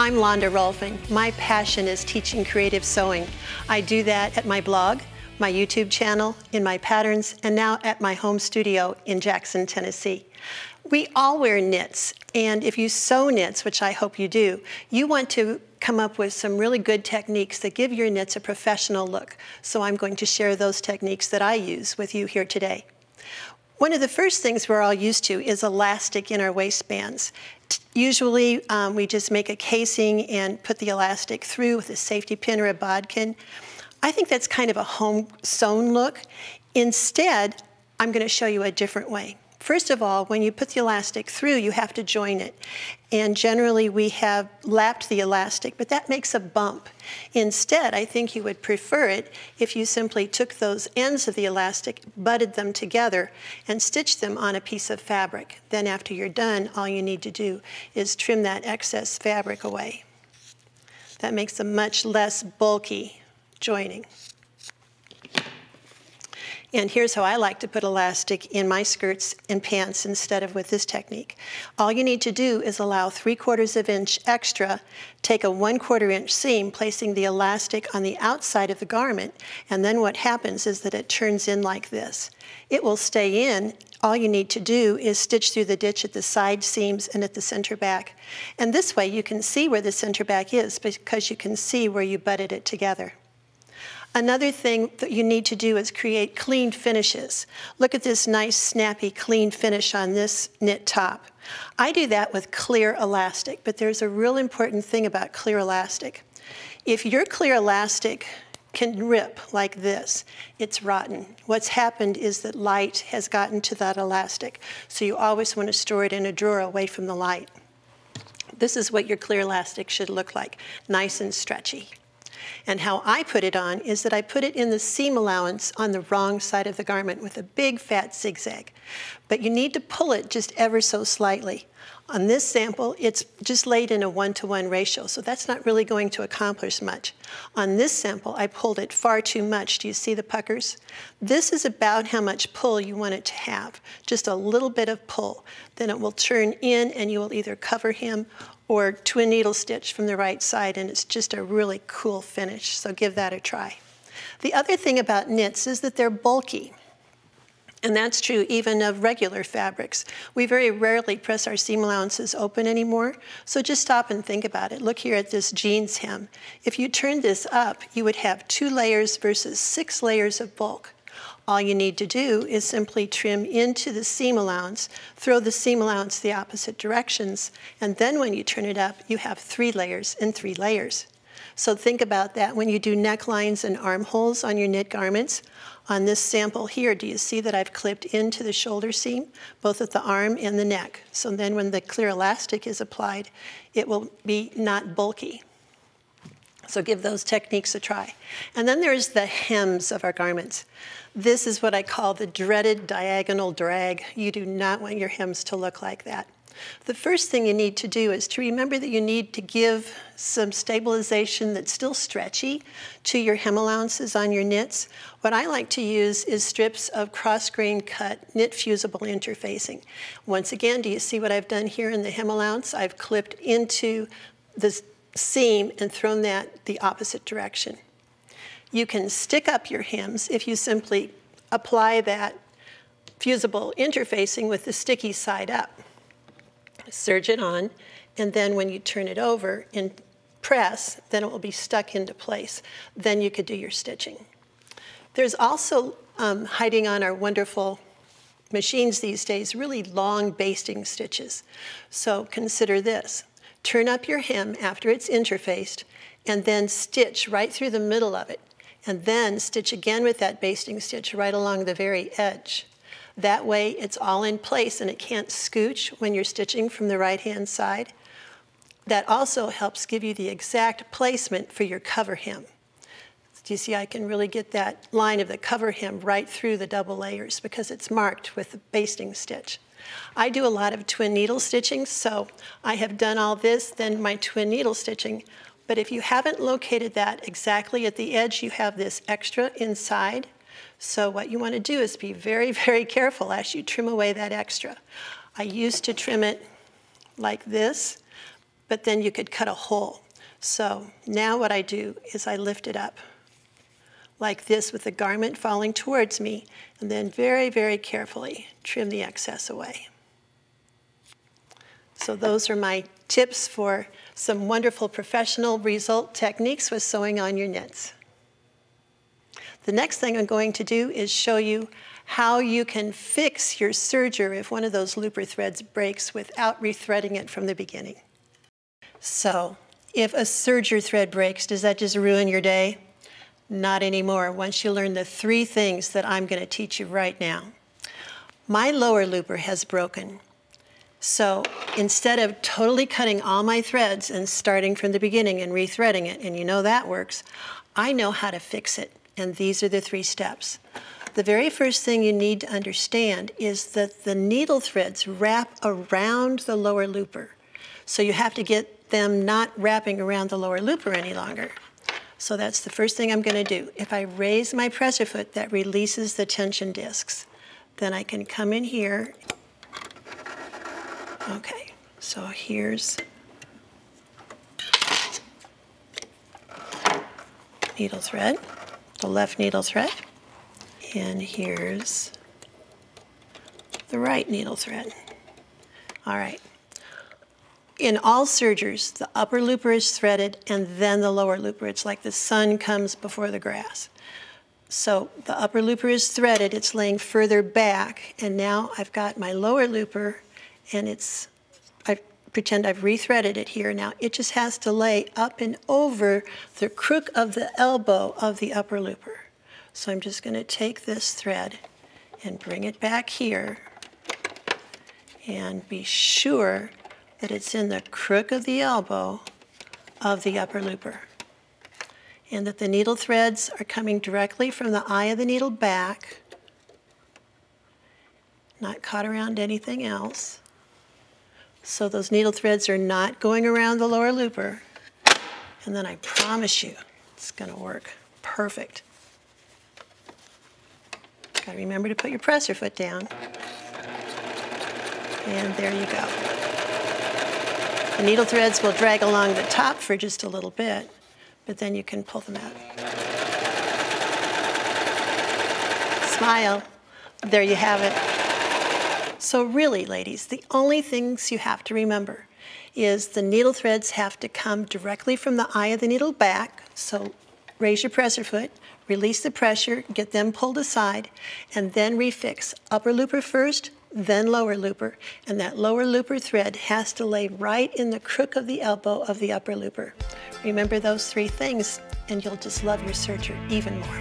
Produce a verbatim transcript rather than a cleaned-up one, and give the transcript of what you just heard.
I'm Londa Rohlfing. My passion is teaching creative sewing. I do that at my blog, my YouTube channel, in my patterns, and now at my home studio in Jackson, Tennessee. We all wear knits, and if you sew knits, which I hope you do, you want to come up with some really good techniques that give your knits a professional look. So I'm going to share those techniques that I use with you here today. One of the first things we're all used to is elastic in our waistbands. Usually um, we just make a casing and put the elastic through with a safety pin or a bodkin. I think that's kind of a home sewn look. Instead, I'm going to show you a different way. First of all, when you put the elastic through, you have to join it. And generally we have lapped the elastic, but that makes a bump. Instead, I think you would prefer it if you simply took those ends of the elastic, butted them together, and stitched them on a piece of fabric. Then after you're done, all you need to do is trim that excess fabric away. That makes a much less bulky joining. And here's how I like to put elastic in my skirts and pants instead of with this technique. All you need to do is allow three quarters of an inch extra, take a one quarter inch seam, placing the elastic on the outside of the garment, and then what happens is that it turns in like this. It will stay in. All you need to do is stitch through the ditch at the side seams and at the center back. And this way you can see where the center back is because you can see where you butted it together. Another thing that you need to do is create clean finishes. Look at this nice, snappy, clean finish on this knit top. I do that with clear elastic, but there's a real important thing about clear elastic. If your clear elastic can rip like this, it's rotten. What's happened is that light has gotten to that elastic, so you always want to store it in a drawer away from the light. This is what your clear elastic should look like, nice and stretchy. And how I put it on is that I put it in the seam allowance on the wrong side of the garment with a big fat zigzag. But you need to pull it just ever so slightly. On this sample, it's just laid in a one-to-one ratio, so that's not really going to accomplish much. On this sample, I pulled it far too much. Do you see the puckers? This is about how much pull you want it to have, just a little bit of pull. Then it will turn in and you will either cover him or to a needle stitch from the right side, and it's just a really cool finish, so give that a try. The other thing about knits is that they're bulky. And that's true even of regular fabrics. We very rarely press our seam allowances open anymore, so just stop and think about it. Look here at this jeans hem. If you turned this up, you would have two layers versus six layers of bulk. All you need to do is simply trim into the seam allowance, throw the seam allowance the opposite directions, and then when you turn it up, you have three layers and three layers. So think about that when you do necklines and armholes on your knit garments. On this sample here, do you see that I've clipped into the shoulder seam, both at the arm and the neck? So then when the clear elastic is applied, it will be not bulky. So give those techniques a try. And then there's the hems of our garments. This is what I call the dreaded diagonal drag. You do not want your hems to look like that. The first thing you need to do is to remember that you need to give some stabilization that's still stretchy to your hem allowances on your knits. What I like to use is strips of cross-grain cut knit fusible interfacing. Once again, do you see what I've done here in the hem allowance? I've clipped into the seam and thrown that the opposite direction. You can stick up your hems if you simply apply that fusible interfacing with the sticky side up. Serge it on, and then when you turn it over and press, then it will be stuck into place. Then you could do your stitching. There's also um, hiding on our wonderful machines these days really long basting stitches. So consider this. Turn up your hem after it's interfaced, and then stitch right through the middle of it, and then stitch again with that basting stitch right along the very edge. That way it's all in place and it can't scooch when you're stitching from the right hand side. That also helps give you the exact placement for your cover hem. Do you see I can really get that line of the cover hem right through the double layers because it's marked with the basting stitch. I do a lot of twin needle stitching, so I have done all this, then my twin needle stitching. But if you haven't located that exactly at the edge, you have this extra inside. So what you want to do is be very, very careful as you trim away that extra. I used to trim it like this, but then you could cut a hole. So now what I do is I lift it up like this with the garment falling towards me, and then very, very carefully trim the excess away. So those are my tips for some wonderful professional result techniques with sewing on your knits. The next thing I'm going to do is show you how you can fix your serger if one of those looper threads breaks without rethreading it from the beginning. So if a serger thread breaks, does that just ruin your day? Not anymore, once you learn the three things that I'm going to teach you right now. My lower looper has broken. So instead of totally cutting all my threads and starting from the beginning and rethreading it, and you know that works, I know how to fix it. And these are the three steps. The very first thing you need to understand is that the needle threads wrap around the lower looper. So you have to get them not wrapping around the lower looper any longer. So that's the first thing I'm going to do. If I raise my presser foot, that releases the tension discs. Then I can come in here. Okay, so here's needle thread, the left needle thread, and here's the right needle thread. All right. In all sergers, the upper looper is threaded and then the lower looper. It's like the sun comes before the grass. So the upper looper is threaded, it's laying further back, and now I've got my lower looper and it's, I pretend I've rethreaded it here. Now it just has to lay up and over the crook of the elbow of the upper looper. So I'm just going to take this thread and bring it back here and be sure that it's in the crook of the elbow of the upper looper, and that the needle threads are coming directly from the eye of the needle back, not caught around anything else. So those needle threads are not going around the lower looper. And then I promise you, it's going to work perfect. Got to remember to put your presser foot down. And there you go. The needle threads will drag along the top for just a little bit, but then you can pull them out. Smile. There you have it. So really, ladies, the only things you have to remember is the needle threads have to come directly from the eye of the needle back. So raise your presser foot, release the pressure, get them pulled aside, and then refix. Upper looper first, then lower looper. And that lower looper thread has to lay right in the crook of the elbow of the upper looper. Remember those three things, and you'll just love your serger even more.